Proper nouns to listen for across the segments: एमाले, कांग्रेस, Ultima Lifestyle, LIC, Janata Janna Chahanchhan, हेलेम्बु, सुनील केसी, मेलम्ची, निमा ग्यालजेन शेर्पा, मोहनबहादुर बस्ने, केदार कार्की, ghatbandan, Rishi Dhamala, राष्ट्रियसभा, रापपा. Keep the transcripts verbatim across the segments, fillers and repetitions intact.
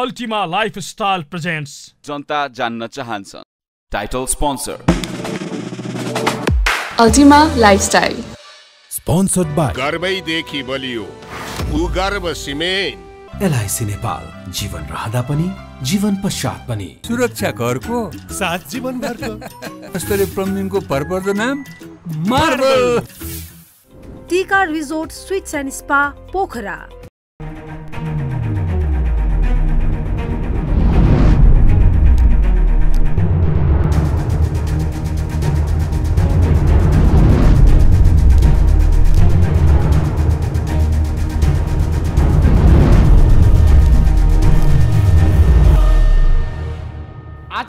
Ultima Lifestyle presents जनता जान्न चाहन्छन् title sponsor Ultima Lifestyle sponsored by गर्बै देखि बलियो भूगर्भ cement L I C Nepal जीवन रहँदा पनि जीवन पश्चात पनि सुरक्षा घरको साथ जीवन घरको अस्पताल प्रमिनको भरपर्दो नाम मार्बल टीका resort suites and spa Pokhara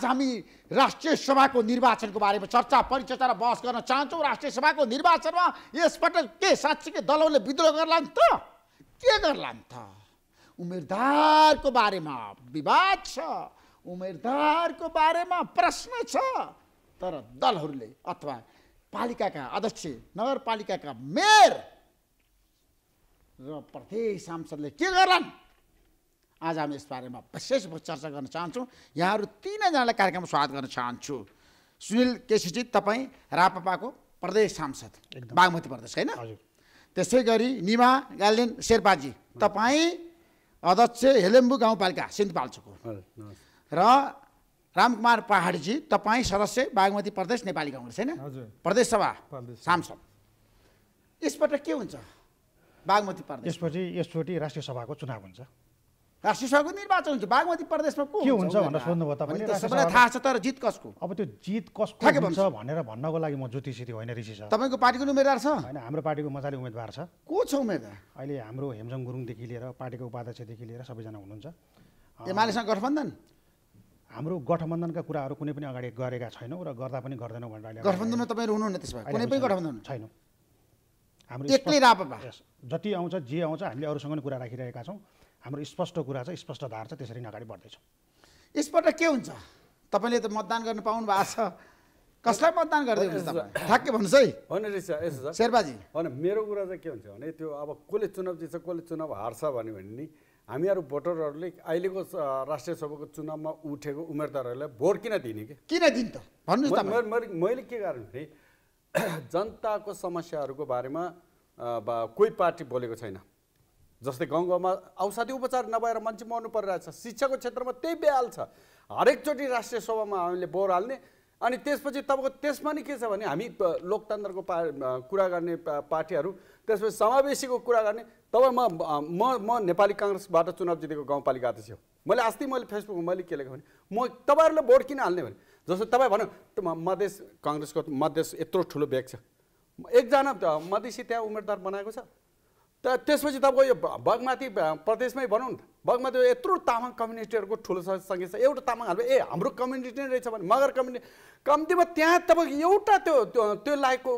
हामी राष्ट्रिय सभाको निर्वाचनको बारेमा चर्चा परिचर्चा र बहस गर्न चाहन्छौं। राष्ट्रिय सभाको निर्वाचनमा यसपटक के साच्चै दलहरूले विद्रोह गर्लान् त के गर्लान् त उम्मेदवारको बारेमा विवाद छ, उम्मेदवारको बारेमा प्रश्न छ, तर दलहरूले अथवा पालिकाका अध्यक्ष नगरपालिकाका मेयर र प्रदेश सांसदले के गर्लान् आज हामी यस बारेमा विशेष चर्चा गर्न चाहन्छौं। यहाँहरु तीनजनालाई कार्यक्रममा स्वागत गर्न चाहन्छु। सुनील केसीजी, तपाई रापापाको प्रदेश सांसद, बागमती प्रदेश हैन? हजुर। त्यसैगरी निमा ग्यालजेन शेर्पाजी, तपाई अध्यक्ष हेलेम्बु गाउँपालिका सिन्धुपाल्चोक र रामकुमार पहाडजी, तपाई सदस्य बागमती प्रदेश नेपाली कांग्रेस हैन? हजुर। प्रदेश सभा सांसद। यसपटक के हुन्छ बागमती प्रदेश? यसपछि यसचोटी राष्ट्रिय सभाको चुनाव हुन्छ, राष्ट्रिय सभाको निर्वाचन हुन्छ, बागमती प्रदेशमा के हुन्छ भनेर सोध्नु भयो तपाईले? सबैलाई थाहा छ, तर जित कसको? अब त्यो जित कसको हुन्छ भनेर भन्नको लागि म ज्योतिषी होइन, ऋषि छ। तपाईको पार्टीको उम्मेदवार छ? हैन, हाम्रो पार्टीको मजाले उम्मेदवार छ। को छ उम्मेदवार? अहिले हाम्रो हेमजङ गुरुङदेखि लिएर पार्टीको उपाध्यक्षदेखि लिएर सबैजना हुनुहुन्छ। एमालेसँग गठबन्धन? हाम्रो गठबन्धनका कुराहरू कुनै पनि अगाडि गरेका छैनौं र गर्दा पनि गर्दैनौं भनेर अहिले गठबन्धनमा तपाईहरु हुनुहुन्न। त्यसमा कुनै पनि गठबन्धन छैनौं। हाम्रो एक्लै रापपा जति आउँछ जे आउँछ हामीले अरुसँग पनि कुरा राखिरहेका छौं। हाम्रो स्पष्ट कुरा छ, स्पष्ट धार छ, त्यसरी नै अगाडि बढ्दैछौँ। यसपटक के हुन्छ? तपाईँले त मतदान गर्न पाउनु भएको छ, कसलाई मतदान गर्दै हुनुहुन्छ तपाईँ? ठ्याक्कै भन्नुस् है। होइन रहेछ, यसो छ शेरबाजी। होइन, मेरो कुरा चाहिँ के हुन्छ भने त्यो अब कसले चुनाव जित्छ कसले चुनाव हार्छ भन्यो भने नि हामीहरू भोटरहरूले अहिलेको राष्ट्रिय सभाको चुनावमा उठेको उम्मेदवारहरूलाई भोट किन दिने? कि किन दिने त भन्नुहोस् त। मैले के कारण भने जनताको समस्याहरूको बारेमा कोही पार्टी बोलेको छैन। जस्तै गाउँ गाउँमा औषधि उपचार नभएर मान्छे मर्नु परिरहेछ, शिक्षाको क्षेत्रमा त्यही बेहाल छ। हरेकचोटि राष्ट्रिय सभामा हामीले बोर हाल्ने अनि त्यसपछि तपाईँको त्यसमा नि के छ भने हामी लोकतन्त्रको पा कुरा गर्ने पार्टीहरू, त्यसपछि समावेशीको कुरा गर्ने। तब म म म नेपाली काङ्ग्रेसबाट चुनाव जितेको गाउँपालिका अध्यक्ष हो। मैले अस्ति मैले फेसबुकमा मैले के लेखेँ भने म तपाईँहरूले भोट किन हाल्ने भने जस्तो तपाईँ भनौँ मधेस काङ्ग्रेसको मधेस यत्रो ठुलो ब्याग छ, एकजना मधेसी त्यहाँ उम्मेदवार बनाएको छ। त त्यसपछि तपाईँको यो बागमती प्रदेशमै भनौँ न, बागमती यत्रो तामाङ कम्युनिटीहरूको ठुलो सँगै छ। एउटा तामाङ हाल्यो ए हाम्रो कम्युनिटी नै रहेछ भने मगर कम्युनिटी कम्तीमा त्यहाँ तपाईँको एउटा त्यो त्यो लायकको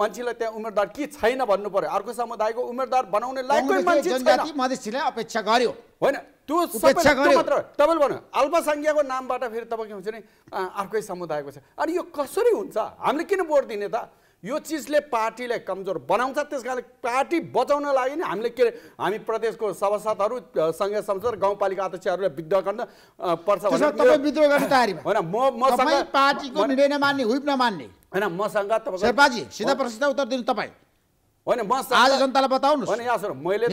मान्छेलाई त्यहाँ उम्मेदवार कि छैन भन्नु पर्यो। अर्को समुदायको उम्मेदवार बनाउने लायकको मान्छे छैन, मधेसीले अपेक्षा गर्यो होइन त्यो अपेक्षा गर्यो मात्र। तपाईँले भन्नु अल्पसङ्ख्याको नामबाट फेरि तपाईँको हुन्छ नि अर्कै समुदायको छ। अनि यो कसरी हुन्छ? हामीले किन भोट दिने त? यो चिजले पार्टीलाई कमजोर बनाउँछ। त्यस कारण पार्टी बचाउन लागि नै हामीले के हामी प्रदेशको सभासदहरू सँगै संसद गाउँपालिका अध्यक्षहरूलाई विद्रोह गर्न पर्छ भनेर। तपाई विद्रोह गर्ने तयारीमा हैन? म मसँग पार्टीको निर्णय नमान्ने, हुइप नमान्ने हैन? मसँग तपाईको शेर्पाजी सिधा प्रश्न उत्तर दिनु तपाई हैन? म आज जनतालाई बताउनुस् हैन? यहाँ सर मैले त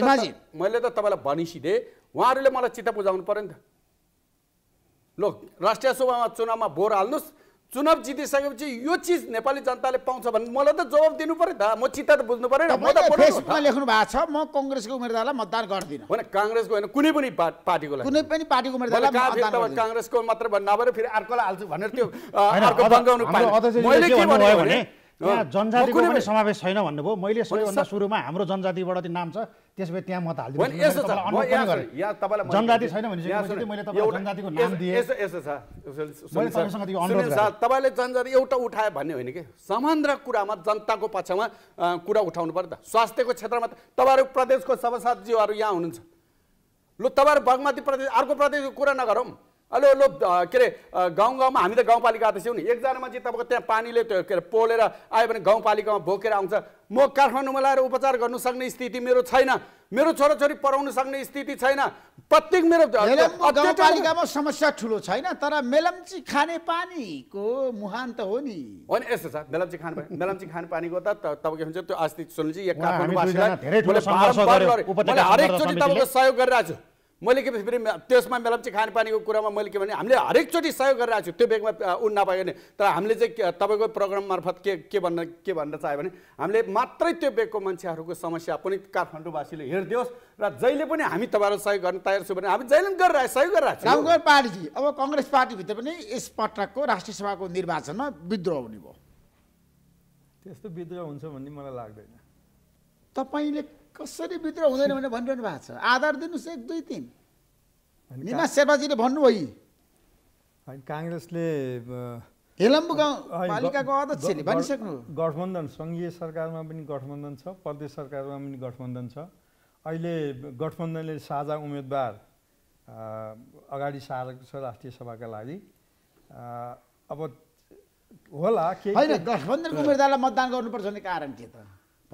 मैले त तपाईलाई भनिसिदे, उहाँहरूले मलाई चित्त बुझाउनु पर्यो नि त। ल, राष्ट्रिय सभामा चुनावमा भोर हाल्नुस्, चुनाव जितिसकेपछि यो चिज नेपाली जनताले पाउँछ भने मलाई त जवाब दिनु पर्यो त। म चित्त त बुझ्नु पर्यो नि। म त फेसबुकमा लेख्नु भएको छ म कांग्रेसको उम्मेदवारलाई मतदान गर्दिन होइन? कांग्रेसको होइन, कुनै पनि पार्टीको लागि, कुनै पनि पार्टीको उम्मेदवारलाई मतदान गर्दिन। कांग्रेसको मात्र नभएर फेरि अर्कोलाई हाल्छु भनेर त्यो अर्को बङ्गाउनु पाएन। मैले के भन्यो भने यहाँ जनजातिको पनि समावेश छैन भन्नुभयो। मैले सबैभन्दा सुरुमा हाम्रो जनजातिबाट त्यो नाम छ, त्यसबे त्यहाँ मत हाल्दिनु भने यसो छ। म यहाँ सर यहाँ तपाईलाई जनजाति छैन भनिसकेपछि मैले तपाईलाई जनजातिको नाम दिए। यसो यसो छ मैले तपाईसँग त्यो अनुरोध गर्छु। तपाईले जनजाति एउटा उठाए भन्ने होइन के, समग्र कुरामा जनताको पक्षमा कुरा उठाउनु पर्छ त। स्वास्थ्यको क्षेत्रमा तपाईहरु प्रदेशको सभासदज्यूहरु यहाँ हुनुहुन्छ, लु तपाईहरु बागमती प्रदेश अर्को प्रदेशको कुरा नगरौँ। Halo, lo kira gaung-gaungma हामी त गाउँपालिका अध्यक्ष हुँ नि एकजना मान्छे तपाईको त्यहाँ पानीले त्यो के पोलेर आयो भने गाउँपालिकामा भोकेर आउँछ म काठमाडौँमा लाएर उपचार गर्न सक्ने स्थिति मेरो छैन मेरो छोराछोरी पढाउन सक्ने स्थिति छैन प्रत्येक मेरो गाउँपालिकामा समस्या ठूलो छैन तर मेलम्ची खाने पानीको मुहान त हो नि हैन यस्तो छ मेलम्ची खाने पानी मेलम्ची खाने पानीको त तपाईको हुन्छ त्यो अस्ति सुनिजी एक काठमाडौँवासीलाई मैले हरेक चोटी तपाईको सहयोग गरिरहेछु मैले के फेरि त्यसमा मेलम्ची खानेपानीको कुरामा मैले के भने हामीले हरेकचोटि सहयोग गरिरहेको छु त्यो बेगमा उन्न नपाए भने तर हामीले चाहिँ तपाईको प्रोग्राम मार्फत के के भन्न के भन्न चाहे भने हामीले मात्रै त्यो बेगको मान्छेहरूको समस्या पनि काठमाडौँवासीले हेर्दियोस् र जहिले पनि हामी तपाईहरु सहयोग गर्न तयार छु भने हामी जहिले पनि गरिरहेछ सहयोग गरिरहेछ रामगढ पार्टी अब कांग्रेस पार्टी भित्र पनि यस पटकको राष्ट्रिय सभाको निर्वाचनमा विद्रोह हुने भयो त्यस्तो विद्रोह हुन्छ भन्ने मलाई लाग्दैन तपाईले कसरी भित्र हुँदैन भने भनिरहनु भएको छ आधार दिनुस् एक दुई तीन निमा शेर्पाजीले भन्नुभयो हैन कांग्रेसले हेलम्बु गाउँ पालिकाको अध्यक्षले भनिसक्नु गठबन्धन संघीय सरकारमा पनि गठबन्धन छ प्रदेश सरकारमा पनि गठबन्धन छ अहिले गठबन्धनले साझा उम्मेदवार अगाडि सारेको छ राष्ट्रिय सभाका लागि अब होला के हैन गठबन्धनको उम्मेदवारलाई मतदान गर्नुपर्छ भन्ने कारण के त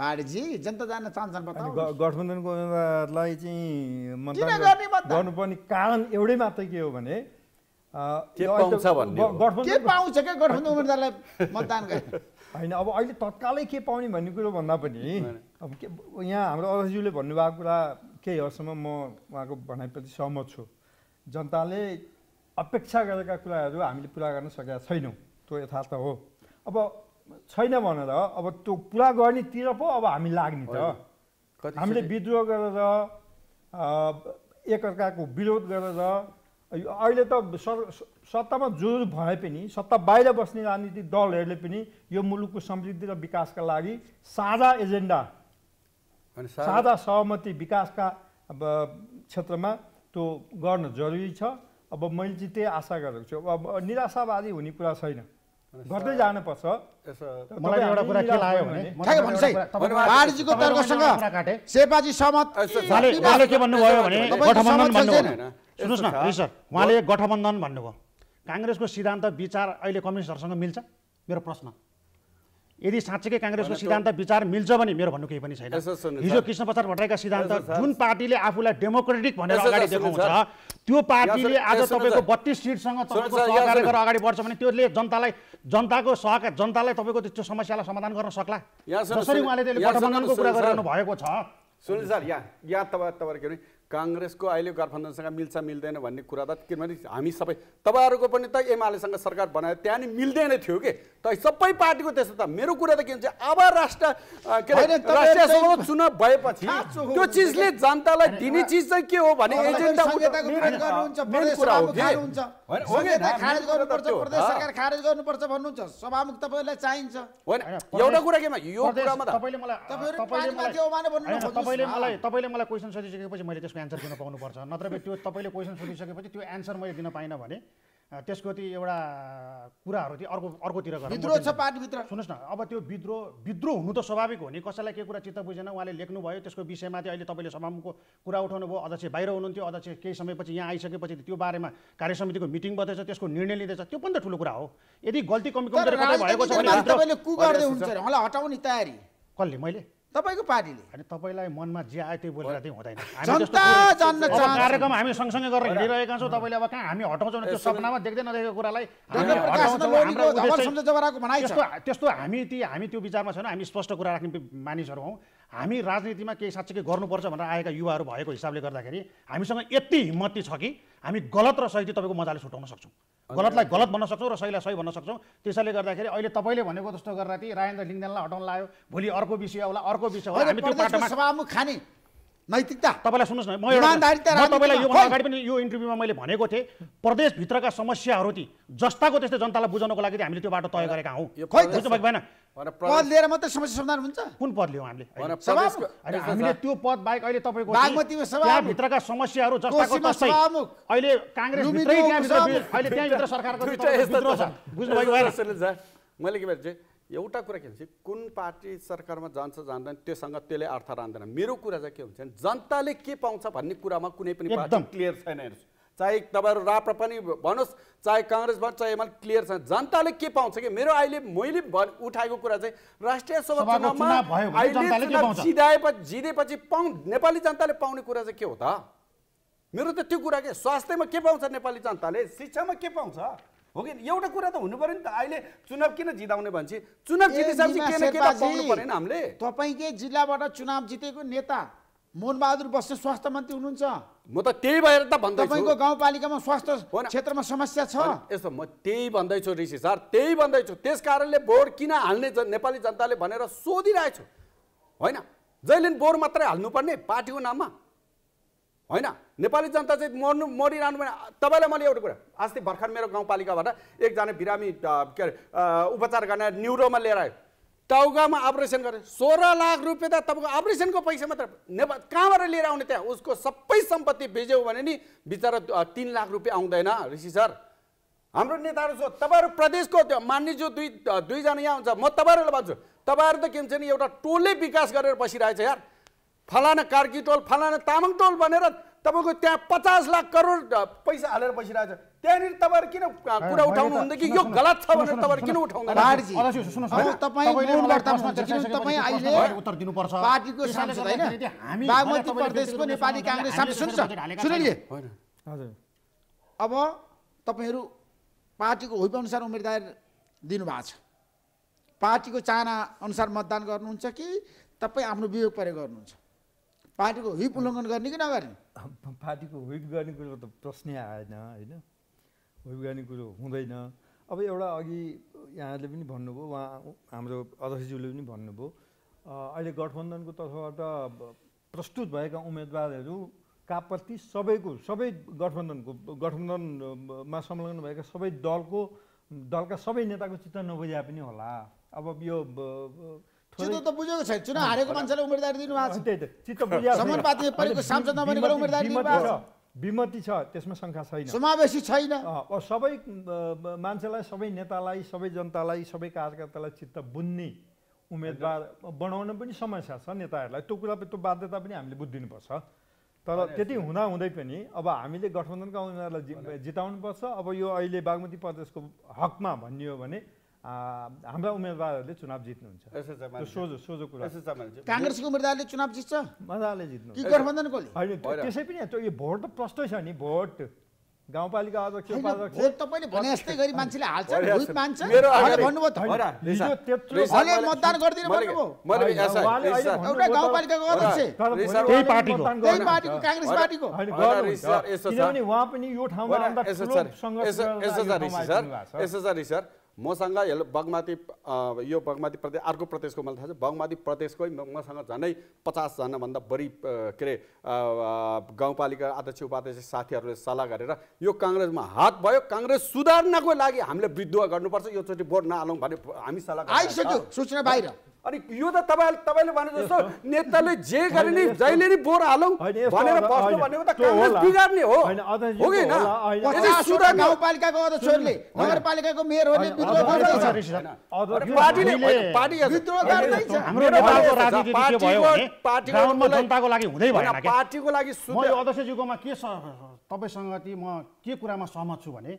पार्टी जनता जान्न चाहन्छन् बताउनु गठबन्धनको उम्मेदवारलाई चाहिँ मतदान गर्नुपर्ने कारण एउटै मात्र के हो भने के पाउँछ भन्ने गठबन्धन के पाउँछ के गठबन्धन उम्मेदवारलाई मतदान गर्ने हैन अब अहिले तत्कालै के पाउने भन्ने कुरो भन्दा पनि अब यहाँ हाम्रो अध्यक्षज्यूले भन्नुभएको कुरा केही हदसम्म म उहाँको भनाइप्रति सहमत छु जनताले अपेक्षा गरेका कुराहरू हामीले पुरा गर्न सकेका छैनौँ त्यो यथार्थ हो अब छैन भनेर अब त्यो पुरा गर्नेतिर पो अब हामी लाग्ने त हामीले विद्रोह गरेर एकअर्काको विरोध गरेर अहिले त सत्तामा जुर भए पनि सत्ता बाहिर बस्ने राजनीतिक दलहरूले पनि यो मुलुकको समृद्धि र विकासका लागि साझा एजेन्डा साझा सहमति विकासका क्षेत्रमा त्यो गर्न जरुरी छ अब मैले चाहिँ त्यही आशा गरेको छु अब निराशावादी हुने कुरा छैन गर्दै जानुपर्छ मलाई एउटा कुरा के लाग्यो भने ठ्याक्कै भन्नुस् है पार्टीको तर्कसँग शेर्पाजी सहमत उहाँले के भन्नुभयो भने गठबन्धन भन्नुभयो सुन्नुस् न सर उहाँले गठबन्धन भन्नुभयो कांग्रेसको सिद्धान्त विचार अहिले कम्युनिस्टहरुसँग मिल्छ मेरो प्रश्न यदि साँच्चै कांग्रेसको सिद्धान्त विचार मिल्छ भने मेरो भन्नु केही पनि छैन हिजो कृष्ण प्रसाद भट्टराईका सिद्धान्त जुन पार्टीले आफूलाई डेमोक्रेटिक भनेर अगाडि देखाउँछ त्यो पार्टीले आज तपाईको बत्तीस सिटसँग तपाईको सरकार गरेर अगाडि बढ्छ भने त्यसले जनतालाई जनताको सहकार जनतालाई तपाईको त्यो समस्यालाई समाधान गर्न सक्ला जसरी उहाँले त्यसले गठबन्धनको कुरा गरिरहनु भएको छ सुनिल सर यहाँ यहाँ तपाईँ तपाईँ के भने कांग्रेसको अहिले गठबन्धनसँग मिल्छ मिल्दैन भन्ने कुरा त किनभने हामी सबै तपाईहरुको पनि त एमालेसँग सरकार बनायो त्यहाँ नि मिल्दैन थियो के त सबै पार्टीको त्यस्तो त मेरो कुरा त के हुन्छ अब राष्ट्र के राष्ट्रिय सभा चुनाव भएपछि त्यो चीजले जनतालाई दिने चीज चाहिँ के हो भने एजेन्डा गर्नुहुन्छ प्रदेश खारेज गर्नुपर्छ प्रदेश सरकार खारेज गर्नुपर्छ भन्नुहुन्छ सभामुख तपाईलाई चाहिन्छ हैन एउटा कुरा केमा यो कुरामा तपाईले मलाई तपाईले मलाई त्यो माने भन्नु खोज्नु तपाईले मलाई तपाईले मलाई क्वेशन सोधिसकेपछि मैले त्यसको आन्सर दिन पाउनु पर्छ नत्र भए त्यो तपाईले क्वेशन सोधिसकेपछि त्यो आन्सर मैले दिन पाइन भने त्यसको त्यो एउटा कुराहरु त्यो अर्को अर्कोतिर गर्नु विद्रोह छ पार्टी भित्र सुन्नुस् न अब त्यो विद्रोह विद्रोह हुनु त स्वाभाविक हो नि कसैलाई के कुरा चित्त बुझेन उहाँले लेख्नु भयो त्यसको विषयमा चाहिँ अहिले तपाईले सभामुखको कुरा उठाउनु भयो अध्यक्ष बाहिर हुनुहुन्थ्यो अध्यक्ष केही समयपछि यहाँ आइसकेपछि त्यो बारेमा कार्य समितिको मिटिङ बसेछ त्यसको निर्णय लिँदैछ त्यो पनि त ठूलो कुरा हो यदि गल्ती कमी कमजोरी कतै भएको छ भने तपाईले कु गर्दै हुन्छ र उहाँलाई हटाउने तयारी कसले मैले तपाईको पार्टीले अनि तपाईलाई मनमा जे आयो त्यो बोलेर चाहिँ हुँदैन जनता जान्न चाहन्छ कार्यक्रम हामी सँगसँगै गरेर हिँडिरहेका छौँ तपाईले अब कहाँ हामी हटाउँछौँ त्यो सपनामा देख्दै नदेखेको कुरालाई त्यस्तो हामी ती हामी त्यो विचारमा छैन हामी स्पष्ट कुरा राख्ने मानिसहरू हौं हामी राजनीतिमा केही साँच्चै गर्नुपर्छ भनेर आएका युवाहरू भएको हिसाबले गर्दाखेरि हामीसँग यति हिम्मती छ कि हामी गलत र सही तपाईको मजाले छुटाउन सक्छौँ गलतलाई गलत भन्न सक्छौँ र सहीलाई सही भन्न सक्छौँ त्यसैले गर्दाखेरि अहिले तपाईँले भनेको जस्तो गर्दा चाहिँ राजेन्द्र लिङदेनलाई हटाउन लाग्यो भोलि अर्को विषय होला अर्को विषय होला हामी त्यो बाटोमा सभामुख खाने नैतिकता तपाईलाई सुन्नुस् न म एउटा तपाईलाई यो अगाडि पनि यो इन्टरभ्यूमा मैले भनेको थिएँ प्रदेशभित्रका समस्याहरू ती जस्ताको त्यस्तै जनतालाई बुझाउनको लागि हामीले त्यो बाटो तय गरेका हौँ भएन पद लिएर मात्रै समस्या समाधान हुन्छ कुन पद लियौ हामीले हामीले त्यो पद बाहेक अहिले तपाईको बागमतीमा सभामुख भित्रका समस्याहरू जस्ताको तस्तै अहिले कांग्रेस भित्रै त्यहाँ भित्र अहिले त्यहाँ भित्र सरकारको विद्रोह छ बुझ्नु भयो हैन मैले के भन्छ एउटा कुरा के हुन्छ कुन पार्टी सरकारमा जान्छ जान्दैन त्योसँग त्यसले अर्थ राख्दैन मेरो कुरा चाहिँ के हुन्छ जनताले के पाउँछ भन्ने कुरामा कुनै पनि पार्टी क्लियर छैन चाहे तपाईहरु राप्र पनि भन्नुस् चाहे कांग्रेसबाट चाहे एमाले क्लियर छ जनताले के पाउँछ के मेरो अहिले मैले उठाएको कुरा चाहिँ राष्ट्रिय सभा चुनावमा जनताले के पाउँछ जितेपछि जितेपछि नेपाली जनताले पाउने कुरा चाहिँ के हो त मेरो त त्यो कुरा के स्वास्थ्यमा के पाउँछ नेपाली जनताले शिक्षामा के पाउँछ हो कि एउटा कुरा त हुनु पर्यो नि त अहिले चुनाव किन जिताउने भन्छ चुनाव जितेपछि के न के त पाउनु पर्यो नि हामीले तपाईकै जिल्लाबाट चुनाव जितेको नेता मोहनबहादुर बस्ने स्वास्थ्य मन्त्री हुनुहुन्छ म त त्यही भएर त भन्दै छु तपाईको गाउँपालिकामा स्वास्थ्य क्षेत्रमा समस्या छ यस्तो म त्यही भन्दै छु ऋषि सर त्यही भन्दै छु त्यसकारणले बोर्ड किन हाल्ने नेपाली जनताले भनेर सोधिरहेछु हैन जैलेन बोर्ड मात्रै हाल्नु पर्ने पार्टीको नाममा हैन नेपाली जनता चाहिँ मर्नु मरिरानु भने तपाईलाई मैले एउटा कुरा अस्ति भर्खर मेरो गाउँपालिकाबाट एकजना बिरामी उपचार गर्न न्युरोमा लिएर आयो टाउकामा अपरेसन गरे सोह्र लाख रुपैयाँ त तपाईको अपरेसनको पैसा मात्र कहाँबाट लिएर आउने त्यहाँ उसको सबै सम्पत्ति बेच्यो भने नि बिचारा तीन लाख रुपैयाँ आउँदैन ऋषि सर हाम्रो नेताहरु छ तपाईहरु प्रदेशको मान्ने जो दुई दुई जना यहाँ हुन्छ म तपाईहरुलाई भन्छु तपाईहरु त के हुन्छ नि एउटा टोलले विकास गरेर बसिरहेछ यार फलाना कार्की टोल फलाना तामाङ टोल भनेर तपाईको त्यहाँ पचास लाख करोड पैसा हालेर बसिरहेछ त्यहाँनिर तपाईहरु किन कुरा उठाउनु हुन्छ कि यो गलत छ भनेर तपाईहरु किन उठाउँदैन राजजी सुन्नुस् हैन तपाई मौनवर्तामा किन तपाई अहिले उत्तर दिनु पर्छ पार्टीको सांसद हैन बागमती प्रदेशको नेपाली कांग्रेस सांसद सुन्नुस् सुनिले हजुर अब तपाईहरु पार्टीको होइप अनुसार उम्मेदवार दिनु भएको छ पार्टीको चाहना अनुसार मतदान गर्नुहुन्छ कि तपाई आफ्नो विवेक प्रयोग गर्नुहुन्छ पार्टीको होइप उल्लङ्घन गर्ने कि नगर्ने पार्टीको होइप गर्ने कुरो त प्रश्नै आएन हैन होइगानी कुरो हुँदैन अब एउटा अघि यहाँले पनि भन्नुभयो उहाँ हाम्रो अध्यक्षज्यूले पनि भन्नुभयो अहिले गठबन्धनको तर्फबाट प्रस्तुत भएका उम्मेदवारहरूका प्रति सबैको सबै गठबन्धनको गठबन्धनमा संलग्न भएका सबै दलको दलका सबै नेताको चित्त नबुझ्या पनि होला अब यो चित्त त बुझेको छैन चुनाव हारेको मान्छेले उम्मेदवारी दिनुभएको छ त्यही त चित्त बुझ्या समाजवादी पार्टीको सांसद नबनेको उम्मेदवारी दिनुभएको छ विमति छ त्यसमा शंका छैन समावेशी छैन सबै मान्छेलाई सबै नेतालाई सबै जनतालाई सबै कार्यकर्तालाई चित्त बुझ्ने उम्मेदवार बनाउन पनि समस्या छ नेताहरूलाई त्यो कुरा त्यो बाध्यता पनि हामीले बुझिदिनुपर्छ तर त्यति हुँदा हुँदै पनि अब हामीले गठबन्धनका उम्मेदवारलाई जिताउनुपर्छ अब यो अहिले बागमती प्रदेशको हकमा भनियो भने हाम्रा उम्मेदवारहरूले चुनाव जित्नुहुन्छ सोझो सोझो कुरा कांग्रेसको उम्मेदवारले चुनाव जित्छ मजाले जित्नु कि गठबन्धनकोले हैन त्यसै पनि यो भोट त प्रष्टै छ नि भोट गाउँपालिका अध्यक्ष उपाध्यक्ष भोट तपाईले भने जस्तै गरी मान्छेले हाल्छ भोट मान्छ भन्नुभयो हैन हिजो त्यत्रो भले मतदान गर्दिन भन्नुभयो मैले यसै एउटा गाउँपालिकाको अध्यक्ष त्यही पार्टीको त्यही पार्टीको कांग्रेस पार्टीको किनभने उहाँ पनि यो ठाउँमा आउँदा ठूलो संघर्ष गरेर यसरी सर मसँग हेलो बागमती यो बागमती प्रदेश अर्को प्रदेशको मलाई थाहा छ बागमती प्रदेशकै मसँग झनै पचास जना भन्दा बढी के अरे गाउँपालिका अध्यक्ष उपाध्यक्ष साथीहरूले सल्लाह गरेर यो कांग्रेसमा हात भयो कांग्रेस सुधार्नको लागि हामीले विद्रोह गर्नुपर्छ यो चोटी बोर्ड नहालौं भने हामी सल्लाह आइसक्यो सूचना बाहिर अनि यो त तपाईले तपाईले भने जस्तो नेताले जे गरे नि जहिले नि बोर्ड हालौं भनेर बस्नु भनेको त कांग्रेस बिगार्ने हो हो कि न यदि सुधार गाउँपालिकाको अध्यक्षहरूले नगरपालिकाको मेयरहरूले पार्टीको लागि अध्यक्षज्यूकोमा के तपाईसँग ती म के कुरामा सहमत छु भने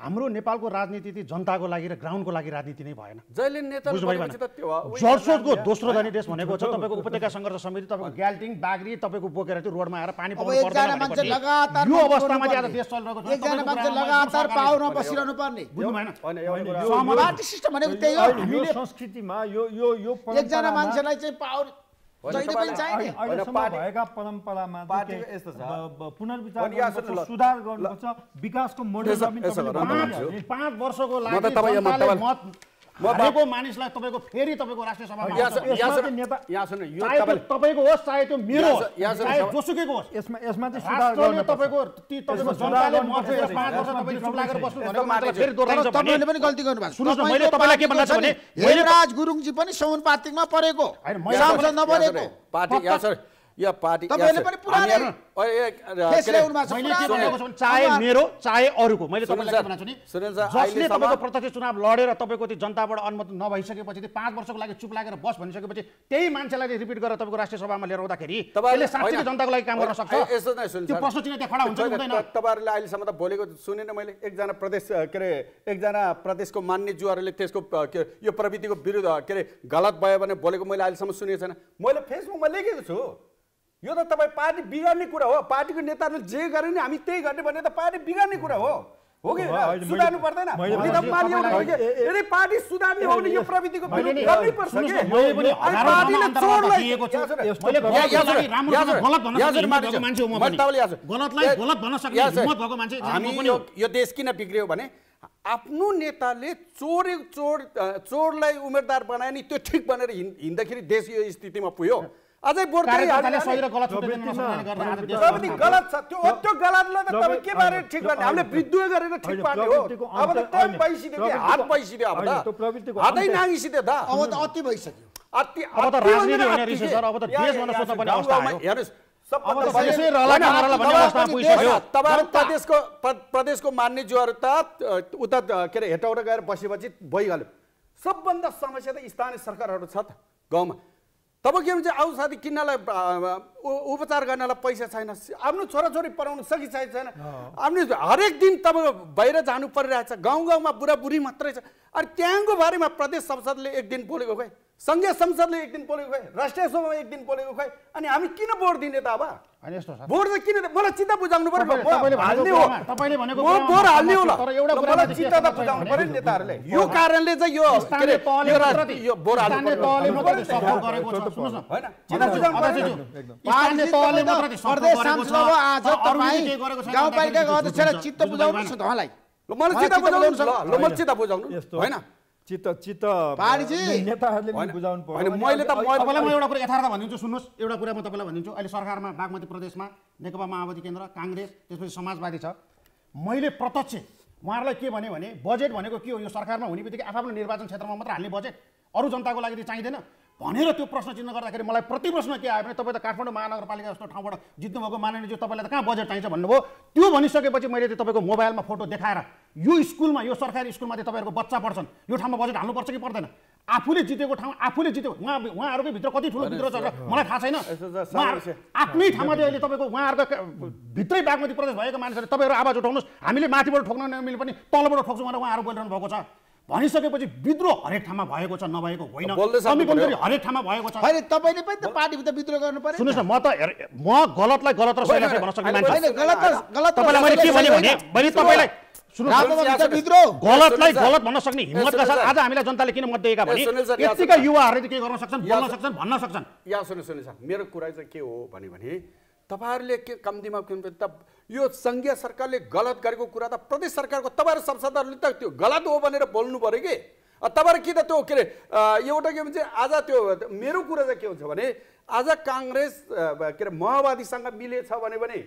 हाम्रो नेपालको राजनीति चाहिँ जनताको लागि र ग्राउन्डको लागि राजनीति नै भएन जहिले नेता जोडसोडको दोस्रो धनी देश भनेको छ तपाईको उपत्यका संघर्ष समिति तपाईको ग्याल्टिङ बागरी तपाईको बोकेर चाहिँ रोडमा आएर पानी पर्नु पर्दैन यो अवस्थामा चाहिँ आज देश चलिरहेको छ एकजना मान्छे लगातार पाउनमा बसिरहनु पर्ने बुझ्नु भएन पार्टी सिस्टम भनेको त्यही हो हामीले संस्कृतिमा यो यो यो एकजना मान्छेलाई चाहिँ पावर राज गुरुङजी पनि सौन पार्टीमा परेको पार्टी या पार्टी तपाईले पनि पुरानै चाहे मेरो चाहे अरुको मैले तपाईलाई भन्न चाहन्छु नि जसले तपाईको प्रत्यक्ष चुनाव लडेर तपाईको त्यो जनताबाट अनुमति नभइसकेपछि त्यो पाँच वर्षको लागि चुप लागेर बस भनिसकेपछि त्यही मान्छेलाई रिपिट गरेर तपाईको राष्ट्रिय सभामा लिएर आउँदाखेरि त्यसले साँच्चै जनताको लागि काम गर्न सक्छ यस्तो नै सुन्छ त्यो प्रश्न चिन्ह त्यहाँ खडा हुन्छ हुँदैन तपाईहरुले अहिले सम्म त बोलेको सुनेन मैले एकजना प्रदेश के रे एकजना प्रदेशको मान्य जुहरुले त्यसको यो प्रवृत्तिको विरुद्ध के रे गलत भयो भने बोलेको मैले अहिले सम्म सुनेको छैन मैले फेसबुकमा लेखेको छु यो त तपाई पार्टी बिगाड्ने कुरा हो पार्टीको नेताहरूले जे गरे नि हामी त्यही गर्ने भने त पार्टी बिगाड्ने कुरा हो हो कि सुधार्नु पर्दैन नि त पार्टी हो नि यदि पार्टी सुधार्ने हो भने यो प्रवृत्तिको विरुद्ध गर्नै पर्छ के मैले पनि पार्टीले चोरलाई दिएको छ मैले राम्रोसँग गलत भन्न सक्दिन मान्छे हो म पनि गलतलाई गलत भन्न सक्दिन हिम्मत भएको मान्छे म पनि यो देश किन बिग्रियो भने आफ्नो नेताले चोर चोर चोरलाई उम्मेदवार बनाए नि त्यो ठीक बनेर हिँड्दाखेरि देश यो स्थितिमा पुग्यो अझै बोर्डले सही र गलत प्रदेशको मान्ने ज्यूहरू त उता के अरे हेटौडा गएर बसेपछि भइहाल्यो सबभन्दा समस्या त स्थानीय सरकारहरू छ त गाउँमा तब के हुन्छ आउ साथी किन्नलाई उपचार गर्नलाई पैसा छैन आफ्नो छोराछोरी पढाउन सकिसकेको छैन आफ्नो हरेक दिन तब बाहिर जानु परिरहेछ गाउँ गाउँमा बुढाबुढी मात्रै छ अनि त्यहाँको बारेमा प्रदेश संसदले एक दिन बोलेको खोइ संघीय संसदले एक दिन बोलेको खोइ राष्ट्रिय सभामा एक दिन बोलेको खोइ अनि हामी किन भोट दिने त अब भोट त किन मलाई चित्त बुझाउनु पर्यो भोट हाल्ने होला मलाई चित्त त बुझाउनु पर्यो नेताहरूले यो कारणले चाहिँ यो यो भोट हाल्ने तहले मात्रै सफल गरेको छ सुन्नुस् न हैन चित्त बुझाउनु पर्यो पार्टीले तहले मात्रै सफल गरेको छ आज तपाई गाउँपालिकाको अध्यक्षले चित्त बुझाउनु छ तहलाई ल मलाई चित्त बुझाउनु छ ल मलाई चित्त बुझाउनु हैन चित्त चित्त नेताहरूले पनि बुझाउनु पर्यो मैले त तपाईलाई म एउटा कुरा यथार्थ भनिदिन्छु सुन्नुस् एउटा कुरा म तपाईलाई भनिदिन्छु अहिले सरकारमा बागमती प्रदेशमा नेकपा माओवादी केन्द्र कांग्रेस त्यसपछि समाजवादी छ मैले प्रत्यक्ष उहाँहरूलाई के भने भने बजेट भनेको के हो यो सरकारमा हुने बित्तिकै आफआफ्नो निर्वाचन क्षेत्रमा मात्र हाल्ने बजेट अरू जनताको लागि त चाहिँदैन भनेर त्यो प्रश्न चिन्ह गर्दाखेरि मलाई प्रति प्रश्न के आयो भने तपाईँ त काठमाडौँ महानगरपालिका जस्तो ठाउँबाट जित्नुभएको माननीयज्यू तपाईँलाई त कहाँ बजेट चाहिन्छ भन्नुभयो त्यो भनिसकेपछि मैले त्यो तपाईँको मोबाइलमा फोटो देखाएर यो स्कुलमा यो सरकारी स्कुलमा चाहिँ तपाईँहरूको बच्चा पढ्छन् यो ठाउँमा बजेट हाल्नुपर्छ कि पर्दैन आफूले जितेको ठाउँ आफूले जित्यो उहाँ उहाँहरूकै भित्र कति ठुलो भित्र छ मलाई थाहा छैन आफ्नै ठाउँमा चाहिँ अहिले तपाईँको उहाँहरूको भित्रै बागमती प्रदेश भएको मानिसहरूले तपाईँहरू आवाज उठाउनुहोस् हामीले माथिबाट ठोक्न नमिले पनि तलबाट ठोक्छौँ भनेर उहाँहरू बोलिरहनु भएको छ भनिसकेपछि विद्रोह हरेक ठाउँमा भएको छ नभएको होइन कमी कमजोरी हरेक ठाउँमा भएको छ हैन तपाईले पनि त पार्टीभित्र विद्रोह गर्नु पर्यो सुन्नुस् न म त म गलतलाई गलत र सहीलाई सही भन्न सक्दिन मान्छे हैन गलत गलत तपाईलाई मैले के भने भने मैले तपाईलाई सुन्नुस् विद्रोह गलतलाई गलत भन्न सक्ने हिम्मतका साथ आज हामीलाई जनताले किन मत दिएका भने यतिका युवाहरूले के गर्न सक्छन् बोल्न सक्छन् भन्न सक्छन् या सुन्नु सुन्नु सर मेरो कुरा चाहिँ के हो भने भने तपाईहरूले के कम्तीमा किन त यो संघीय सरकारले गलत गरेको कुरा त प्रदेश सरकारको तपाईँहरू सांसदहरूले त त्यो गलत हो भनेर बोल्नु पर्यो कि तपाईँहरू कि त त्यो के अरे एउटा के भन्छ आज त्यो मेरो कुरा चाहिँ के हुन्छ भने आज काङ्ग्रेस के अरे माओवादीसँग मिलेछ भने भने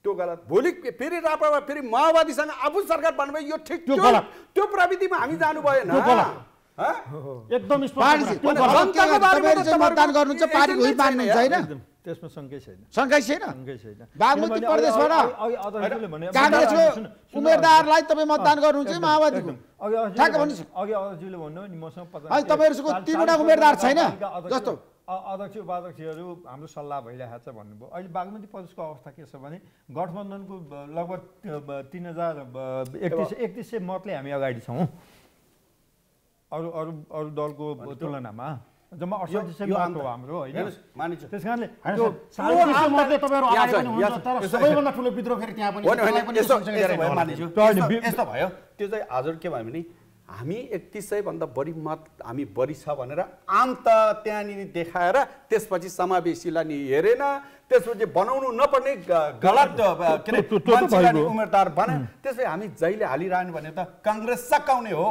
त्यो गलत भोलि फेरि रापामा फेरि माओवादीसँग आफू सरकार बन्नुभयो यो ठिक त्यो गलत त्यो प्रविधिमा हामी जानु भएन एकदम स्पष्ट मतदान गर्नुहुन्छ पार्टीको हित मान्नुहुन्छ हैन त्यसमा शङ्कै छैन शङ्कै छैन शङ्कै छैन बागमती प्रदेशबाट काङ्ग्रेसको उम्मेदवारलाई तपाई मतदान गर्नुहुन्छ माओवादीको अघि ठ्याक्क भन्नुस् अघि अध्यक्षले भन्नु नि मसँग पचास अनि तपाईहरुको तीनवटा उम्मेदवार छैन जस्तो अध्यक्ष उपाध्यक्षहरु हाम्रो सल्लाह भइरहेछ भन्नुभयो अहिले बागमती प्रदेशको अवस्था के छ भने गठबन्धनको लगभग तीन हजार एकतीस एकतीस सय मतले हामी अगाडि छौं अरु अरु अरु दलको तुलनामा जम्मा अठसट्ठी सय मत हो हाम्रो हैन मानिन्छ त्यसकारणले त्यो साढे तीन सय मतले तपाईहरु आए पनि हुन्छ तर सबैभन्दा ठूलो विद्रोह फेरि त्यहाँ पनि त्यसलाई पनि सँगसँगै भयो मानिन्छ यस्तो भयो त्यो चाहिँ हजुर के भन्यो भने हामी एकतीस सय भन्दा बढी मत हामी बढी छ भनेर आन्त त्यहाँनिर देखाएर त्यसपछि समावेशीलाई नि हेरेन त्यसपछि बनाउनु नपर्ने गलत के अरे उम्मेदवार बना त्यसपछि हामी जहिले हालिरहनु भने त कांग्रेस सकाउने हो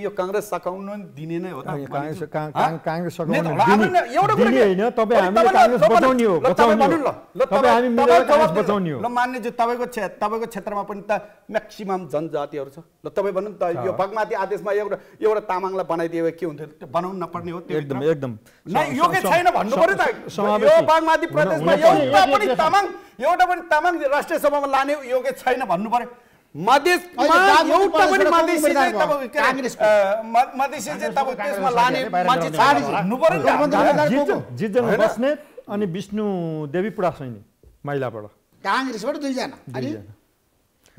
यो कांग्रेस सकाउन दिने नै हो त कांग्रेस कांग्रेस सकाउन दिने एउटा कुरा के हैन तपाई हामीले कांग्रेस बचाउने हो बचाउने ल तपाई हामी मिलेर कांग्रेस बचाउने हो ल मान्ने जे तपाईको क्षेत्र तपाईको क्षेत्रमा पनि त म्याक्सिमम जनजातिहरु छ ल तपाई भन्नु त यो बागमती आदेशमा एउटा एउटा तामाङलाई बनाइदिए के हुन्थ्यो त्यो बनाउन नपर्ने हो त्यो एकदम एकदम न यो के छैन भन्नु पर्यो त यो बागमती प्रदेशमा एउटा पनि तामाङ एउटा पनि तामाङ राष्ट्रिय सभामा लाने यो के छैन भन्नु पर्यो मधेसमा एउटा पनि मधेसी चाहिँ तपाईको कांग्रेसको मधेसी चाहिँ तपाईको त्यसमा लाने मान्छे छाडी हुनु पर्यो जितजन बस्ने अनि विष्णु देवी पुरासैनी माइलाबाट कांग्रेसबाट दुई जना अनि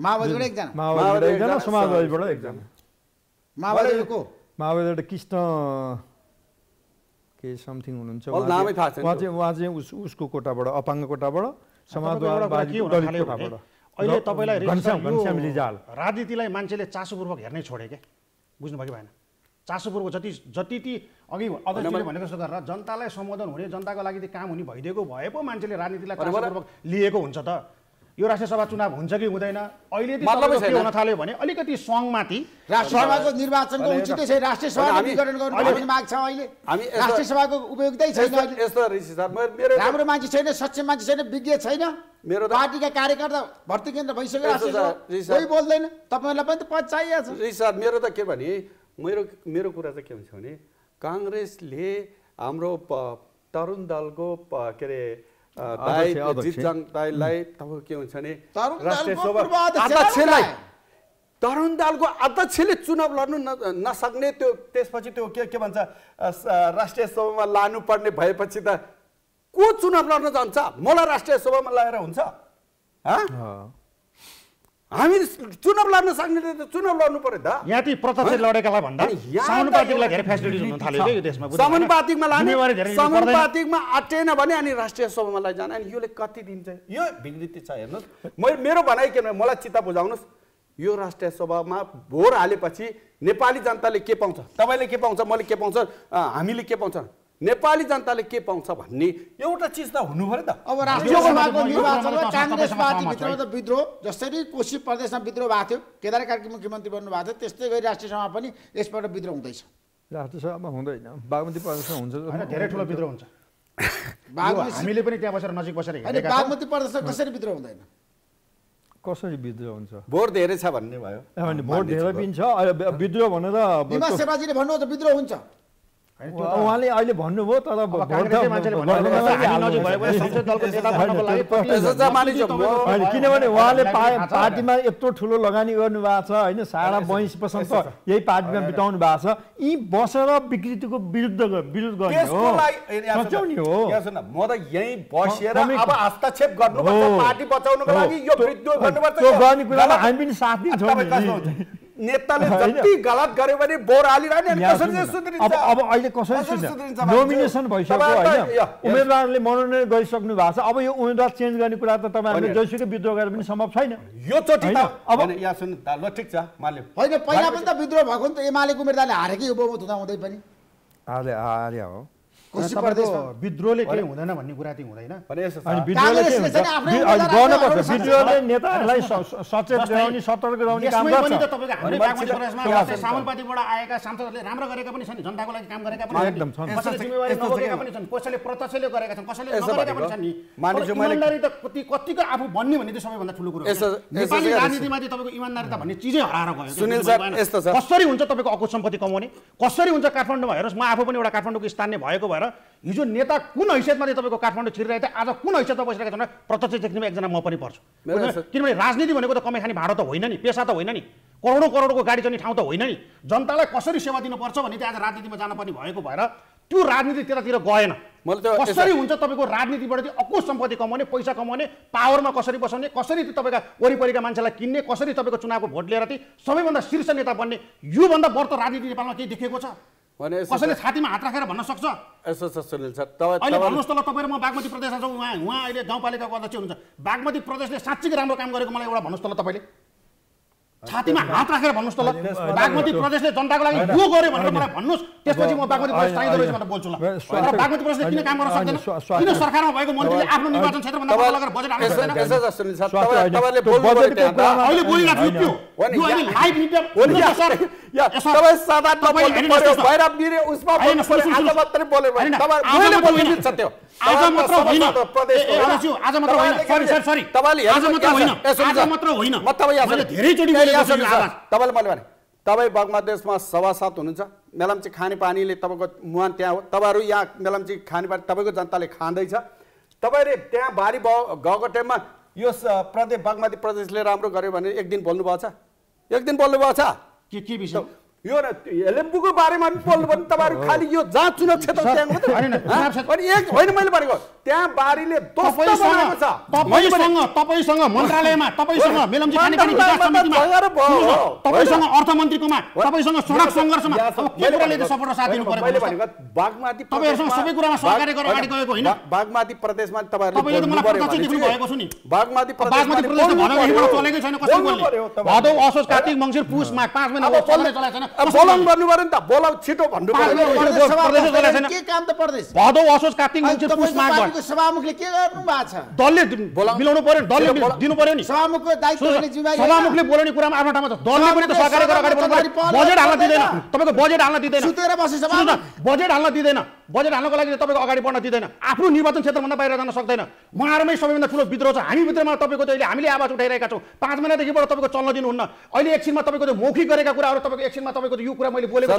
माओवादीबाट एकजना माओवादीबाट एकजना समाजवादीबाट एकजना माओवादीको माओवादीबाट कृष्ण के समथिङ हुनुहुन्छ उहाँ चाहिँ उहाँ चाहिँ उसको कोटाबाट अपाङ्ग कोटाबाट समाजवादीवादी दलित कोटाबाट अहिले तपाईलाई राजनीतिलाई मान्छेले चासोपूर्वक हेर्नै छोडे के बुझ्नु भयो कि भएन चासोपूर्वक जति जति ती अघि अध्यक्षले भनेको जस्तो गरेर जनतालाई सम्बोधन हुने जनताको लागि त्यो काम हुने भइदिएको भए पो मान्छेले राजनीतिलाई चासोपूर्वक लिएको हुन्छ त यो राष्ट्रिय सभा चुनाव हुन्छ कि हुँदैन अहिले के हुन थाल्यो भने अलिकति सङ्घमाथि राष्ट्रिय सभाको निर्वाचनको उचितै छैन राष्ट्रिय सभा नवीकरण गर्नु भन्ने माग छ अहिले हामी राष्ट्रिय सभाको उपयोगितै छैन यस्तो ऋषि सर मेरो राम्रो मान्छे छैन सक्षम मान्छे छैन विज्ञ छैन मेरो पार्टीका कार्यकर्ता भर्ती केन्द्र भइसक्यो राष्ट्रिय सभा कोही बोल्दैन तपाईहरुलाई पनि त पद चाहिएको छ ऋषि सर मेरो त के भने मेरो मेरो कुरा चाहिँ के हुन्छ भने कांग्रेसले हाम्रो तरुण दलको के रे दाइ जितजङ दाइलाई तपाईँ के हुन्छ नि राष्ट्रिय सभा अध्यक्षलाई तरुण दलको अध्यक्षले चुनाव लड्नु नसक्ने त्यो त्यसपछि त्यो के के भन्छ राष्ट्रिय सभामा लानु पर्ने भएपछि त को चुनाव लड्न जान्छ मलाई राष्ट्रिय सभामा लगेर हुन्छ हामी चुनाव लड्न सक्नेले त चुनाव लड्नु पर्यो त यहाँ ती प्रत्यक्ष लडेकालाई भन्दा समानुपातिकलाई धेरै फ्यासिलिटिज हुन थाल्यो के यो देशमा समानुपातिकमा लाने समानुपातिकमा अटेन भने अनि राष्ट्रिय सभामा लाई जान अनि योले कति दिन चाहिँ यो विकृति छ हेर्नुस् म मेरो भनाइ के भने मलाई चित्त बुझाउनुस् यो राष्ट्रिय सभामा भोर हालेपछि नेपाली जनताले के पाउँछ तपाईले के पाउँछ मैले के पाउँछ हामीले के पाउँछ नेपाली जनताले के पाउँछ भन्ने एउटा चीज त हुनु पर्यो त अब राष्ट्रिय सभाको निर्वाचनमा कांग्रेस पार्टी भित्र त विद्रोह जसरी कोशी प्रदेशमा विद्रोह भएको थियो केदार कार्की मुख्यमन्त्री बन्नु भएको थियो त्यस्तै गरी राष्ट्रिय सभामा पनि यसबाट विद्रोह हुँदैछ राष्ट्रिय सभामा हुँदैन बागमती प्रदेशमा हुन्छ धेरै ठूलो विद्रोह हुन्छ हामीले पनि त्यहाँ बसेर नजिक बसेर हेरेका बागमती प्रदेशमा कसरी विद्रोह हुँदैन कसरी विद्रोह हुन्छ भोट धेरै छ भन्ने भयो भोट धेरै पिन्छ विद्रोह भनेर निमा सेवाजीले भन्नु त विद्रोह हुन्छ उहाँले अहिले भन्नुभयो तर किनभने उहाँले पार्टीमा यत्रो ठुलो लगानी गर्नु भएको छ होइन सारा वैंश पसन्त यही पार्टीमा बिताउनु भएको छ यी बसेर विकृतिको विरुद्ध विरोध गर्ने हो बचाउने हो म त यही बसेर अब हस्तक्षेप गर्नुपर्छ पार्टी बचाउनको लागि यो विद्रोह गर्नुपर्छ त्यो गर्ने कुरामा हामी पनि साथ दिन्छौँ नेताले जति गलत गर्यो भने बोर हालिरहने अनि कसरी सुध्रिन्छ अब अब अहिले कसरी सुध्रिन्छ नोमिनेसन भइसक्यो हैन उम्मेदवारले मनोनयन गरिसक्नु भएको छ अब यो उम्मेदवार चेन्ज गर्ने कुरा त तपाईहरुले जसुकै विद्रोह गरेर पनि सम्भव छैन यो चोटी त अब यहाँ सुन्नु त ल ठीक छ माले हैन पहिला पनि त विद्रोह भएको नि त एमालेको उम्मेदवारले हारेकै हो बहुमत हुँदा हुँदै पनि हारे हारे हो कोशी प्रदेशमा विद्रोहले के हुँदैन भन्ने कुरा चाहिँ हुँदैन अनि विद्रोहले के हुन्छ गर्नुपर्छ विद्रोहले नेताहरूलाई सचेत गराउने सतर्क गराउने काम गर्छ पनि त तपाईको हाम्रो बागमती प्रदेशमा राष्ट्रिय समानुपातिकबाट आएका सांसदहरूले राम्रो गरेका पनि छन् जनताको लागि काम गरेका पनि एकदम छन् कसैले जिम्मेवारी नगरेका पनि छन् कसैले प्रत्यक्षले गरेका छन् कसैले नगरेका पनि छन् नि मानिसले इमानदारी त कति कतिको आफू बन्ने भन्ने चाहिँ सबैभन्दा ठूलो कुरा हो नेपाली राजनीतिमा चाहिँ तपाईको इमानदारी त भन्ने चीजै हराएर गयो सुनिल सर यस्तो छ कसरी हुन्छ तपाईको अकुत सम्पत्ति कमाउने कसरी हुन्छ काठमाडौँमा हेर्नुस् म आफू पनि एउटा काठमाडौँको स्थानीय भएको हिजो नेता कुन हैसियतमा तपाईको काठमाडौँ छिरिरहेको थियो आज कुन हैसियतमा बसिरहेको छ प्रत्यक्ष देखिनेमा एकजना म पनि पर्छु किनभने राजनीति भनेको त कमाइ खाने भाडो त होइन नि पेसा त होइन नि करोडौं करोडको गाडी चल्ने ठाउँ त होइन नि जनतालाई कसरी सेवा दिनुपर्छ भन्ने त्यो आज राजनीतिमा जानुपर्ने भएको भएर त्यो राजनीति त्यतातिर गएन कसरी हुन्छ तपाईको राजनीतिबाट चाहिँ अकुत सम्पत्ति कमाउने पैसा कमाउने पावरमा कसरी बसाउने कसरी तपाईका वरिपरिका मान्छेलाई किन्ने कसरी तपाईँको चुनावको भोट लिएर चाहिँ सबैभन्दा शीर्ष नेता बन्ने योभन्दा बढ् त राजनीति नेपालमा केही देखेको छ कसैले छातीमा हात राखेर भन्न सक्छ यसो छ सुनिल सर अहिले भन्नुहोस् त ल तपाईँ र म बागमती प्रदेशमा छौँ उहाँ उहाँ अहिले गाउँपालिकाको अध्यक्ष हुनुहुन्छ बागमती प्रदेशले साँच्चै राम्रो काम गरेको मलाई एउटा भन्नुहोस् त ल तपाईँले छातीमा हात राखेर भन्नुस् त ल बागमती प्रदेशले जनताको लागि यो गर्यो भनेर मलाई भन्नुस् त्यसपछि म बागमती प्रदेश स्थायी दलले भनेर बोल्छु ल तर बागमती प्रदेशले किन काम गर्न सक्दैन किन सरकारमा भएको मन्त्रीले आफ्नो निर्वाचन क्षेत्रभन्दा बढी लगेर बजेट हाल्न सक्दैन त्यसै जस्तो नि सर तपाईहरुले बोल्नुभएको कुरा अहिले बोलिराख्नु थियो यो अहिले लाइभ मिडिया हो नि सर या तपाई सादा तपाईहरु पर्यो भएर बिरे उसमा आज मात्रै बोलेर तपाईहरुले बोल्नु सत्य आज मात्र होइन आज मात्र होइन सरी सर सरी तपाईले आज मात्र होइन आज मात्र होइन म तपाईहरुले धेरै चोटी तपाईले मैले भने तपाई बागमदेशमा सभासद हुनुहुन्छ मेलम्ची खाने पानीले तपाईको मुहान त्यहाँ हो तपाईहरु यहाँ मेलम्ची खाने पानी तपाईको जनताले खाँदैछ तपाईहरुले त्यहाँ बारी गएको टाइममा यो प्रदेश बागमती प्रदेशले राम्रो गर्यो भने एक दिन बोल्नु भएको छ एक दिन बोल्नु भएको छ के के विषय यो हेलेम्बुको बारेमा पनि बोल्नु भने तपाईहरु खाली यो जहाँ चुनाव क्षेत्र त्यहाँ मात्र हैन एक होइन मैले भनेको त्यहाँ बारीले दोष बनाएको छ तपाईसँग तपाईसँग मन्त्रालयमा तपाईसँग मेलम्ची खानेपानी विकास समितिमा तपाईसँग अर्थमन्त्रीकोमा तपाईसँग सडक संघर्षमा अब के कुराले चाहिँ सपोर्ट र साथ दिनु पर्यो मैले भनेको बागमती तपाईहरुसँग सबै कुरामा सहकार्य गर्न अगाडि गएको हैन बागमती प्रदेशमा तपाईहरुले तपाईले मलाई प्रत्यक्ष देख्नु भएको छ नि बागमती प्रदेशमा भनेको चलेकै छैन कसरी बोल्ने भदौ असोज कार्तिक मंसिर पुस माघ पाँच महिना अब चल्दै चलेको छैन बोलाउन गर्नु पर्यो नि त बोलाउ छिटो भन्नु पर्यो प्रदेशले गरेको छैन के काम त प्रदेश भदौ असोज कार्तिक मंसिर पुस माघ सभामुखले के गर्नु भएको छ दलले मिलाउनु पर्यो दलले दिनु पर्यो नि सभामुखको दायित्व गर्ने जिम्मेवारी सभामुखले बोल्ने कुरामा आफ्नो ठाउँमा छ दलले पनि त सरकारले गरेर अगाडि बढ्नु पर्यो बजेट हाल्न दिदैन तपाईको बजेट हाल्न दिदैन सुतेर बसे सभामुख बजेट हाल्न दिदैन बजेट हाल्नको लागि तपाईको अगाडि बढ्न दिदैन आफ्नो निर्वाचन क्षेत्रभन्दा बाहिर जान सक्दैन उहाँहरुमै सबैभन्दा ठूलो विद्रोह छ हामी भित्रमा तपाईको चाहिँ हामीले आवाज उठाइरहेका छौँ पाँच महिनादेखिबाट तपाईँको चल्न दिनुहुन्न अहिले एकछिनमा तपाईँको त्यो मौखिक गरेका कुराहरु तपाईँको एकछिनमा तपाईँको यो कुरा मैले बोलेको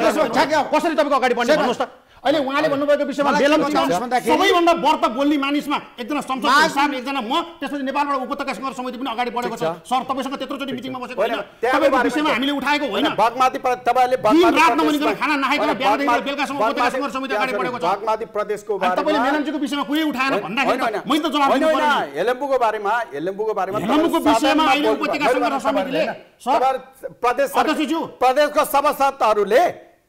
कसरी तपाईँको अगाडि बढ्ने भन्नुस् त अहिले उहाँले भन्नुभएको विषयमा सबैभन्दा बढ्ता बोल्ने मानिसमा एकजना संसद एकजना म त्यसपछि नेपालबाट उपत्यका सङ्घर्ष समिति पनि अगाडि बढेको छ सर तपाईसँग त्यत्रोचोटी मिटिङमा बसेको होइन तपाईको विषयमा हामीले उठाएको होइन बागमती तपाईले बागमती रात नमनिकन खाना नखाइकन बिहानदेखि बेलुकासम्म उपत्यका सङ्घर्ष समिति अगाडि बढेको छ बागमती प्रदेशको बारेमा तपाईले मेलम्चीको विषयमा कुनै उठाएन भन्दाखेरि मैले त जवाफ दिनु पर्यो हेलेम्बुको बारेमा हेलेम्बुको बारेमा हेलेम्बुको विषयमा अहिले उपत्यका सङ्घर्ष समितिले सर प्रदेश अध्यक्षज्यू प्रदेशको सभासदहरूले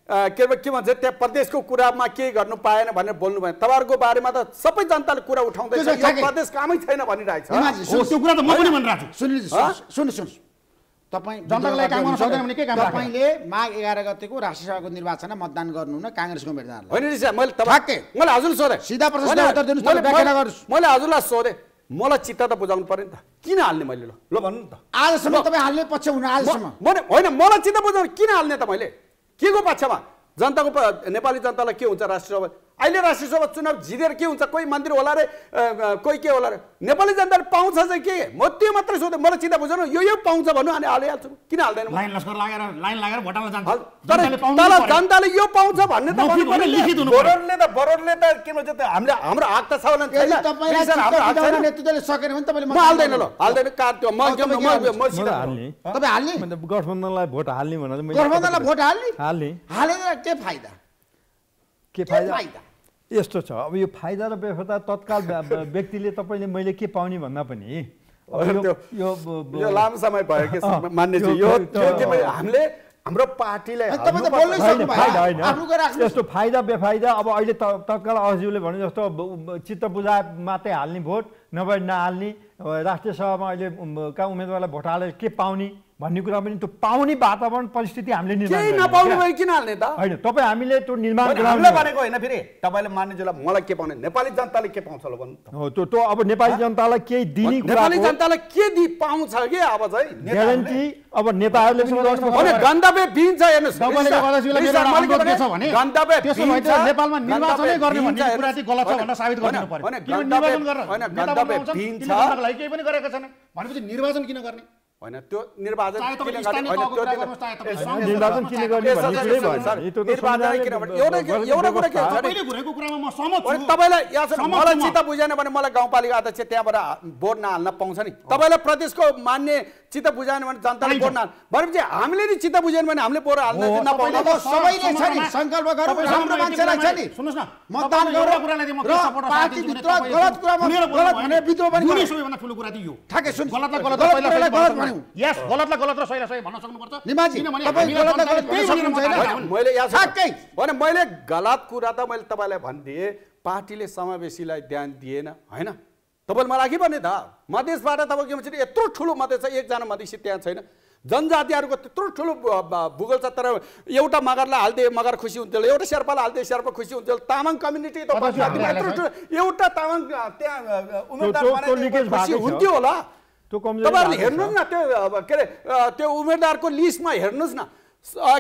के के भन्छ त्यहाँ प्रदेशको कुरामा केही गर्नु पाएन भनेर बोल्नु भयो तपाईँहरुको बारेमा त सबै जनताले कुरा उठाउँदैछ प्रदेश कामै छैन भनिरहेछ त्यो कुरा त म पनि भनिरहेछु सुनिल सुन सुन तपाई जनताको लागि काम गर्न सक्दैन भने के काम तपाईले माघ एघार गतेको राष्ट्रिय सभाको निर्वाचनमा मतदान गर्नुहुन्न कांग्रेसको उम्मेदवारलाई होइन नि मैले तपाईले मैले हजुरलाई सोधे सिधा प्रश्न उत्तर दिनुस् त व्याख्या नगर्नुस् मैले हजुरलाई सोधे मलाई चित्त त बुझाउनु पर्यो नि त किन हाल्ने मैले ल भन्नु नि त आजसम्म तपाई हाल्ने पक्ष हुनु आजसम्म मैले होइन मलाई चित्त बुझाउनु किन हाल्ने त मैले के को पक्षमा जनताको नेपाली जनतालाई के हुन्छ राष्ट्रिय सभा अहिले राष्ट्रिय सभा चुनाव जितेर के हुन्छ कोही मन्दिर होला रे कोही के होला रे नेपाली जनताले पाउँछ चाहिँ के म त्यो मात्रै सोधे मलाई चिन्ता बुझ्नु यो यो पाउँछ भन्नु अनि हालिहाल्छु किन हाल्दैन लाइन लस्कर लागेर लाइन लागेर भोटाला जान्छ जनताले पाउँछ तर जनताले यो पाउँछ भन्ने त मैले लिखित हुनु बरोडले त बरोडले त के भन्छ त हामीले हाम्रो हक त छैन नि तपाईलाई हाम्रो हक छैन नेतृत्वले सकेन भने तपाईले म हाल्दैन ल हाल्दैन कार त्यो म म सिधा हाल्ने तपाई हाल्ने गठबन्धनलाई भोट हाल्ने भनेर मैले गठबन्धनलाई भोट हाल्ने हाल्ने हालेर के फाइदा के फाइदा यस्तो छ अब यो फाइदा र बेफाइदा तत्काल व्यक्तिले तपाईले मैले के पाउने भन्दा पनि यो यो लामो समय भयो के मान्ने छ यो हामीले हाम्रो पार्टीले यस्तो फाइदा बेफाइदा अब अहिले तत्काल अजिउले भने जस्तो चित्त बुझाए मात्रै हाल्ने भोट नभए नहाल्ने राष्ट्रिय सभामा अहिले का उम्मेदवारलाई भोट हालेर के पाउने भन्ने कुरा पनि त्यो पाउने वातावरण परिस्थिति हामीले निर्माण केही नपाउनु भए किन हाल्ने त हैन तपाई हामीले त्यो निर्माण गराउनु भनेको हैन फेरि तपाईले मान्नेजलाई मलाई के पाउने नेपाली जनताले के पाउँछ ल भन्नु त हो त्यो त अब नेपाली जनतालाई केही दिने कुरा नेपाली जनतालाई के दि पाउँछ के अब चाहिँ ग्यारेन्टी अब नेताहरूले पनि गर्छ भने गण्डबे बिन्छ हेर्नुस् तपाईले गलतजीलाई मेरो अनुरोध के छ भने गण्डबे त्यसो भए त नेपालमा निर्वाचनै गर्ने भन्ने कुरा चाहिँ गलत छ भनेर साबित गर्नु पर्यो हैन गण्डबे हैन गण्डबे बिन्छ लागि केही पनि गरेका छैन भनेपछि निर्वाचन किन गर्ने हैन त्यो निर्वाचन किन गर्ने मलाई चित्त बुझेन भने मलाई गाउँपालिका अध्यक्ष त्यहाँबाट भोट नहाल्न पाउँछ नि तपाईँलाई प्रदेशको मान्ने चित्त बुझाएन भने जनताले भोट नहाल्छ भनेपछि हामीले नि चित्त बुझेन भने हामीले भोट हाल्न नपाउँछ सबैले छ नि संकल्प गरेर हाम्रो मान्छेलाई छ नि सुन्नुस् न मतदान गरेर कुरालाई म सपोर्ट पार्टीभित्र गलत कुरामा गलत भने विद्रोह पनि गर्ने सबैभन्दा ठूलो कुरा थियो ठ्याक्कै सुन गलतलाई गलत पहिला गलत यस गलतलाई गलत र सहीलाई सही भन्न सक्नुपर्छ निमाजी तपाई गलतलाई गलत भन्न सक्नुहुन्छ मैले यहाँ ठ्याक्कै भने मैले गलत कुरा त मैले तपाईलाई भन्दिए पार्टीले समावेशीलाई ध्यान दिएन हैन तपाईले मलाई के भन्ने त मधेसबाट तपाईको के भन्छ यत्रो ठूलो मधेस छ एकजना मधेसी त्यहाँ छैन जनजातिहरुको त्यत्रो ठुलो भूगोल छ तर एउटा मगरलाई हाल्दे मगर खुसी हुन्थ्यो, एउटा शेर्पालाई हाल्दे शेर्पा खुसी हुन्थ्यो। तामाङ कम्युनिटी त एउटा तामाङ त्यहाँ उम्मेदवार बनाएर खुसी हुन्थ्यो होला। तपाईहरुले हेर्नुस् न त्यो के अरे त्यो उम्मेदवारको लिस्टमा हेर्नुस् न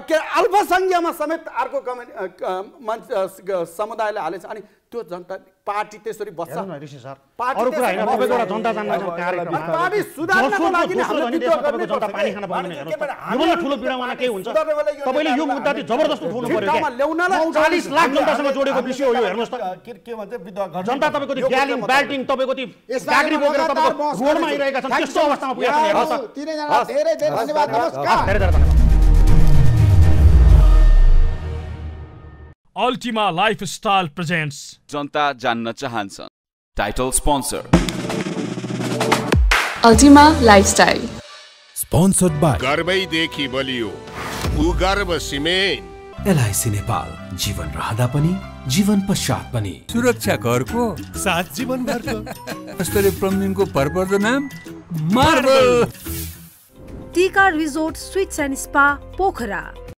के अल्प संख्यामा समेत अर्को समुदायले हालेछ अनि त्यो जनता पार्टी त्यसरी बस्छ। अरु कुरा हैन सबैजना जनता जान्न कार्यक्रम पार्टी सुधार्नको लागि हामीले विद्रोह गर्ने जनता पानी खान पाउने हेर्नुस् त योभन्दा ठूलो पीडामा के हुन्छ। तपाईले यो मुद्दा चाहिँ जबरजस्ती उठाउनु पर्यो। चालीस लाख जनतासँग जोडेको विषय हो यो हेर्नुस् त के के भन्छ विद्रोह गर्छ जनता। तपाईको त्यो ग्यालिङ ब्याल्टिङ तपाईँको त्यो गाग्री बोकेर तपाईको रोडमा आइरहेका छन् त्यस्तो अवस्थामा पुगेको हेर्नुस् त। तिनै जना धेरै धेरै धन्यवाद नमस्कार धेरै धेरै धन्यवाद। Ultima Lifestyle presents जनता जान्न चाहन्छन् title sponsor Ultima Lifestyle sponsored by गर्बै देखि बलियो भूगर्भ cement L I C Nepal जीवन रहँदा पनि जीवन पश्चात पनि सुरक्षा घरको साथ जीवन भरको स्तरीय प्रमिनको भरपर्दो नाम मार्बल टीकार resort suites and spa Pokhara